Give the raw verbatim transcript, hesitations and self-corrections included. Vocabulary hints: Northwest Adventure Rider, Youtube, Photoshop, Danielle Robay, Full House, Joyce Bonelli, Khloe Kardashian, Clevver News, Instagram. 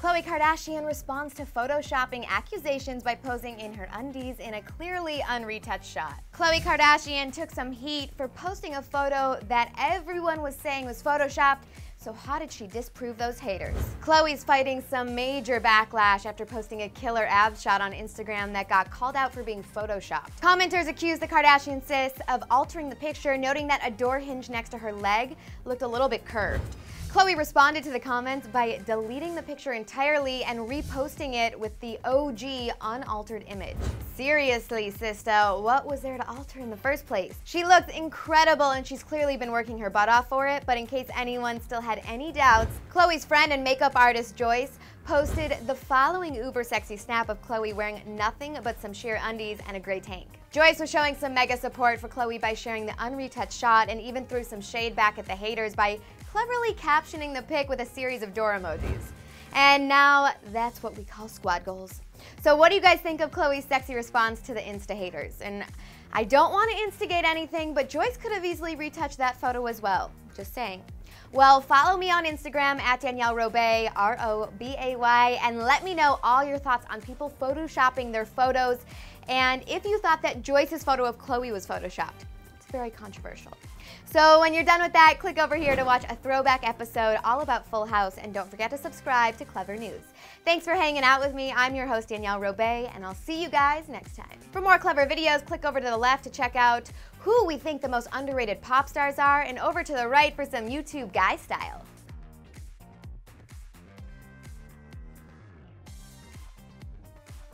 Khloe Kardashian responds to photoshopping accusations by posing in her undies in a clearly unretouched shot. Khloe Kardashian took some heat for posting a photo that everyone was saying was photoshopped, so how did she disprove those haters? Khloe's fighting some major backlash after posting a killer abs shot on Instagram that got called out for being photoshopped. Commenters accused the Kardashian sis of altering the picture, noting that a door hinge next to her leg looked a little bit curved. Khloe responded to the comments by deleting the picture entirely and reposting it with the O G unaltered image. Seriously, sisto, what was there to alter in the first place? She looks incredible and she's clearly been working her butt off for it, but in case anyone still had any doubts, Khloe's friend and makeup artist Joyce posted the following uber sexy snap of Khloe wearing nothing but some sheer undies and a gray tank. Joyce was showing some mega support for Khloe by sharing the unretouched shot and even threw some shade back at the haters by cleverly captioning the pic with a series of door emojis. And now that's what we call squad goals. So what do you guys think of Khloe's sexy response to the Insta haters? And I don't want to instigate anything, but Joyce could have easily retouched that photo as well. Just saying. Well, follow me on Instagram at Danielle Robay, R O B A Y, and let me know all your thoughts on people photoshopping their photos and if you thought that Joyce's photo of Khloe was photoshopped. It's very controversial. So when you're done with that, click over here to watch a throwback episode all about Full House, and don't forget to subscribe to Clevver News. Thanks for hanging out with me. I'm your host, Danielle Robay, and I'll see you guys next time. For more Clevver videos, click over to the left to check out who we think the most underrated pop stars are, and over to the right for some YouTube guy style.